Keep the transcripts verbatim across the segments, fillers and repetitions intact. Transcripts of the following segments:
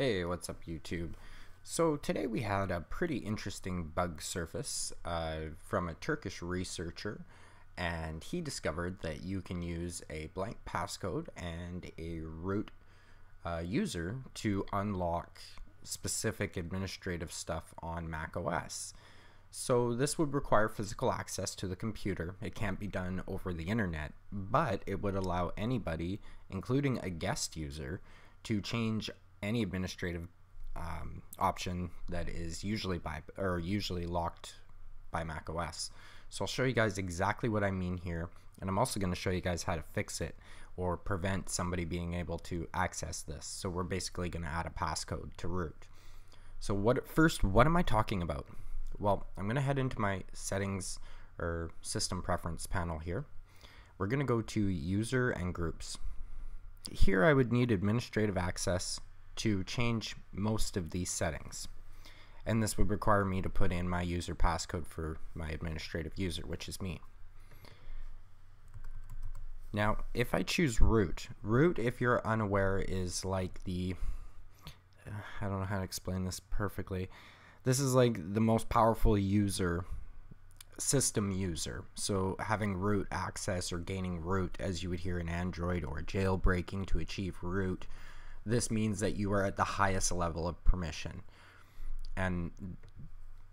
Hey, what's up YouTube? So today we had a pretty interesting bug surface uh, from a Turkish researcher, and he discovered that you can use a blank passcode and a root uh, user to unlock specific administrative stuff on macOS. So this would require physical access to the computer. It can't be done over the internet, but it would allow anybody, including a guest user, to change any administrative um, option that is usually by or usually locked by macOS. So I'll show you guys exactly what I mean here, and I'm also going to show you guys how to fix it or prevent somebody being able to access this. So we're basically going to add a passcode to root. So what first, what am I talking about? Well, I'm going to head into my settings or system preference panel here. We're going to go to user and groups. Here I would need administrative access to change most of these settings, and this would require me to put in my user passcode for my administrative user, which is me. Now if I choose root, root if you're unaware is like the, I don't know how to explain this perfectly, this is like the most powerful user, system user. So having root access or gaining root, as you would hear in Android, or jailbreaking to achieve root, this means that you are at the highest level of permission, and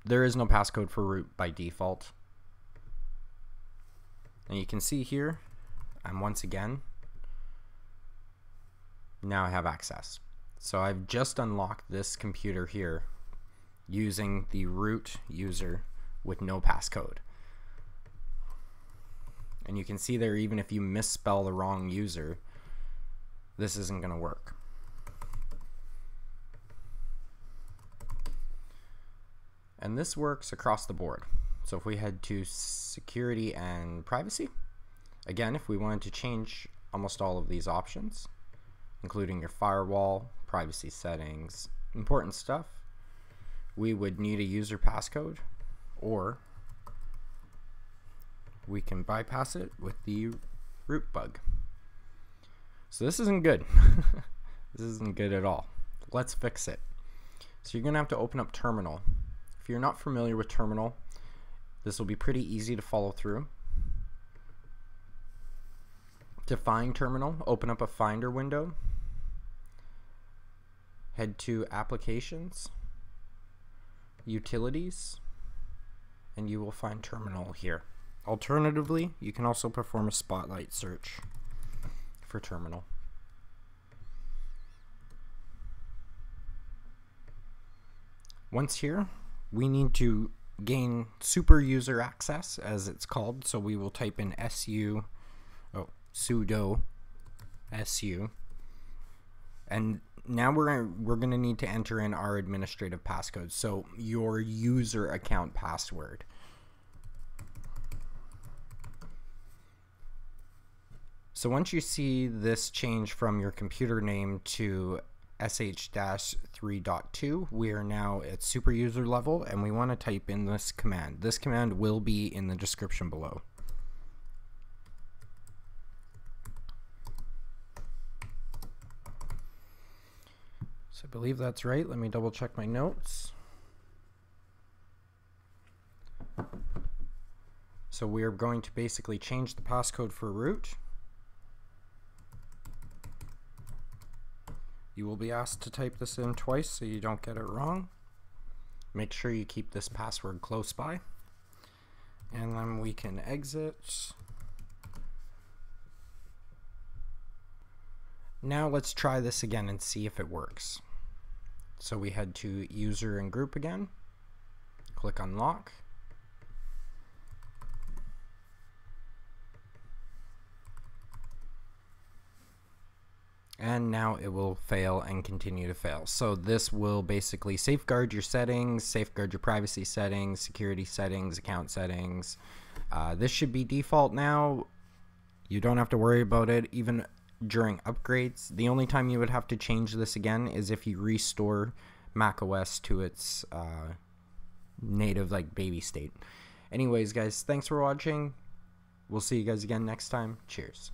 there is no passcode for root by default. And you can see here, I'm once again, now I have access. So I've just unlocked this computer here using the root user with no passcode. And you can see there, even if you misspell the wrong user, this isn't going to work. And this works across the board. So if we head to security and privacy, again, if we wanted to change almost all of these options, including your firewall, privacy settings, important stuff, we would need a user passcode, or we can bypass it with the root bug. So this isn't good. This isn't good at all. Let's fix it. So you're gonna have to open up Terminal. If you're not familiar with Terminal, this will be pretty easy to follow through. To find Terminal, open up a Finder window, head to Applications, Utilities, and you will find Terminal here. Alternatively, you can also perform a spotlight search for Terminal. Once here, we need to gain super user access, as it's called, so we will type in su oh sudo su, and now we're we're going to need to enter in our administrative passcode, so your user account password. So once you see this change from your computer name to S H dash three dot two, we are now at super user level, and we want to type in this command. This command will be in the description below. So I believe that's right. Let me double check my notes. So we are going to basically change the passcode for root. You will be asked to type this in twice so you don't get it wrong. Make sure you keep this password close by. And then we can exit. Now let's try this again and see if it works. So we head to user and group again. Click unlock. And now it will fail and continue to fail. So this will basically safeguard your settings, safeguard your privacy settings, security settings, account settings. Uh, this should be default now. You don't have to worry about it even during upgrades. The only time you would have to change this again is if you restore macOS to its uh, native, like, baby state. Anyways guys, thanks for watching. We'll see you guys again next time. Cheers.